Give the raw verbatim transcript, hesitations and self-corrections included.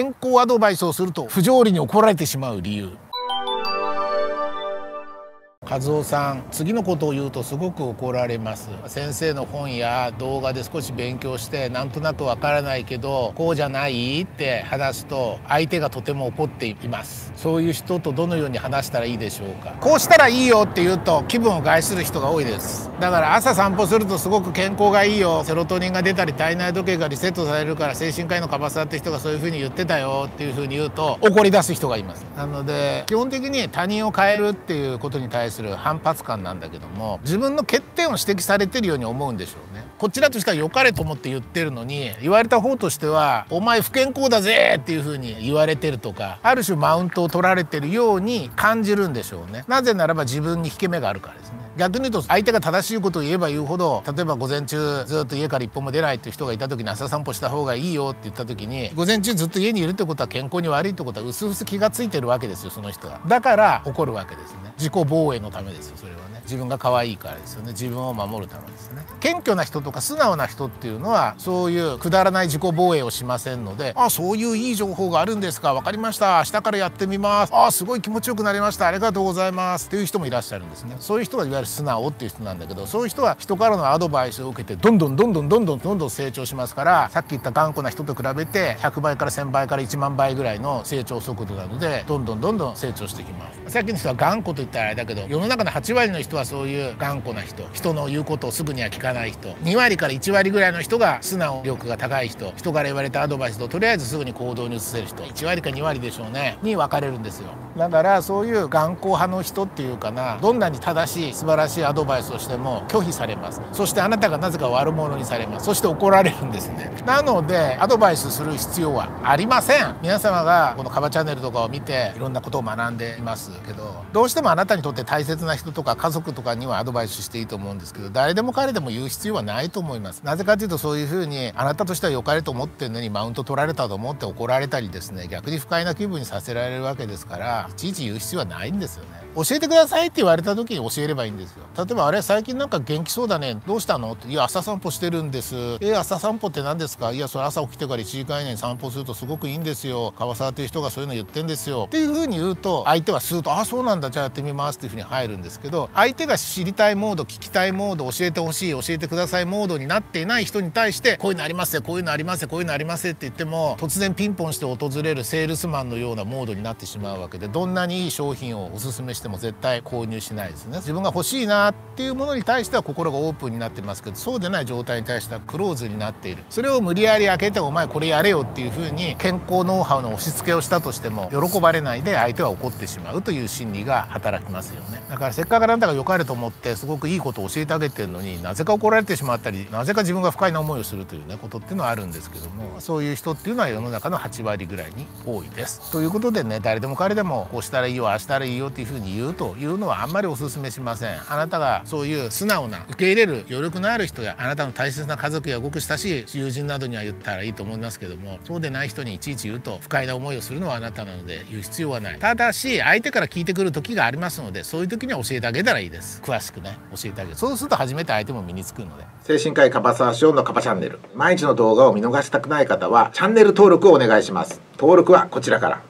健康アドバイスをすると不条理に怒られてしまう理由。和夫さん、次のことを言うとすごく怒られます。先生の本や動画で少し勉強してなんとなくわからないけどこうじゃないって話すと相手がとても怒っています。そういう人とどのように話したらいいでしょうか。こうしたらいいよって言うと気分を害する人が多いです。だから朝散歩するとすごく健康がいいよ、セロトニンが出たり体内時計がリセットされるから精神科医の樺沢って人がそういうふうに言ってたよっていうふうに言うと怒り出す人がいます。なので基本的に他人を変えるっていうことに対する反発感なんだけども、自分の欠点を指摘されてるように思うんでしょうね。こちらとしては良かれと思って言ってるのに、言われた方としてはお前不健康だぜっていう風に言われてるとか、ある種マウントを取られてるように感じるんでしょうね。なぜならば自分に引け目があるからですね。逆に言うと相手が正しいことを言えば言うほど、例えば午前中ずっと家から一歩も出ないっていう人がいた時に朝散歩した方がいいよって言った時に、午前中ずっと家にいるってことは健康に悪いってことは薄々気がついてるわけですよ、その人は。だから怒るわけですね。自己防衛のためですよ、それはね。自分が可愛いからですよね。自分を守るためですね。謙虚な人とか素直な人っていうのはそういうくだらない自己防衛をしませんので、あ、そういういい情報があるんですか、分かりました、明日からやってみます、あ、すごい気持ちよくなりました、ありがとうございますっていう人もいらっしゃるんですね。そういう人はいわゆる素直っていう人なんだけど、そういう人は人からのアドバイスを受けてどんどんどんどんどんどんどんどん成長しますから、さっき言った頑固な人と比べてひゃくばいからせんばいからいちまんばいぐらいの成長速度なので、どんどんどんどん成長してきます。さっきの人は頑固と言ったらあれだけど、世の中のはちわりの人はそういう頑固な人、人の言うことをすぐには聞かない人、にわりからいちわりぐらいの人が素直力が高い人、人から言われたアドバイスととりあえずすぐに行動に移せる人、いちわりかにわりでしょうね、に分かれるんですよ。だからそういう頑固派の人っていうかな、どんなに正しい素晴らしいアドバイスをしても拒否されます。そしてあなたがなぜか悪者にされます。そして怒られるんですね。なのでアドバイスする必要はありません。皆様がこのカバチャンネルとかを見ていろんなことを学んでいますけど、どうしてもあなたにとって大切な人とか家族とかにはアドバイスしていいと思うんですけど、誰でも彼でも言う必要はないと思います。なぜかというと、そういうふうにあなたとしては良かれと思ってるのにマウント取られたと思って怒られたりですね、逆に不快な気分にさせられるわけですから、いちいち言う必要はないんですよね。教えてくださいって言われた時に教えればいいんですよ。例えば、あれ最近なんか元気そうだね、どうしたのって、いや朝散歩してるんです、え朝散歩って何ですか、いやそれ朝起きてからいちじかん以内に散歩するとすごくいいんですよ、樺沢という人がそういうの言ってんですよっていうふうに言うと、相手はスーッと「あ、そうなんだ、じゃあやってみます」っていうふうに入るんですけど、相手が知りたいモード、聞きたいモード、教えてほしい、教えてくださいモードになっていない人に対して、こういうのありますよ、こういうのありますよ、こういうのありますよって言っても、突然ピンポンして訪れるセールスマンのようなモードになってしまうわけで、どんなにいい商品をおすすめしても絶対購入しないですね。自分が欲しいなっていうものに対しては心がオープンになってますけど、そうでない状態に対してはクローズになっている。それを無理やり開けて、お前これやれよっていうふうに健康ノウハウの押し付けをしたとしても喜ばれないで、相手は怒ってしまうという心理が働きますよね。だからせっかくあなたが良かれと思ってすごくいいことを教えてあげてるのに、なぜか怒られてしまったり、なぜか自分が不快な思いをするというね、ことっていうのはあるんですけども、そういう人っていうのは世の中のはちわりぐらいに多いです。ということでね、誰でも彼でもこうしたらいいよ、ああしたらいいよっていうふうに言うというのはあんまりお勧めしません。あなたがそういう素直な受け入れる余力のある人や、あなたの大切な家族やごく親しい友人などには言ったらいいと思いますけども、そうでない人にいちいち言うと不快な思いをするのはあなたなので言う必要はない。ただし相手から聞いてくる時がありますので、そういう時には教えてあげたらいいです。詳しくね、教えてあげる。そうすると初めて相手も身につくので。精神科医樺沢紫苑のカバチャンネル、毎日の動画を見逃したくない方はチャンネル登録をお願いします。登録はこちらから。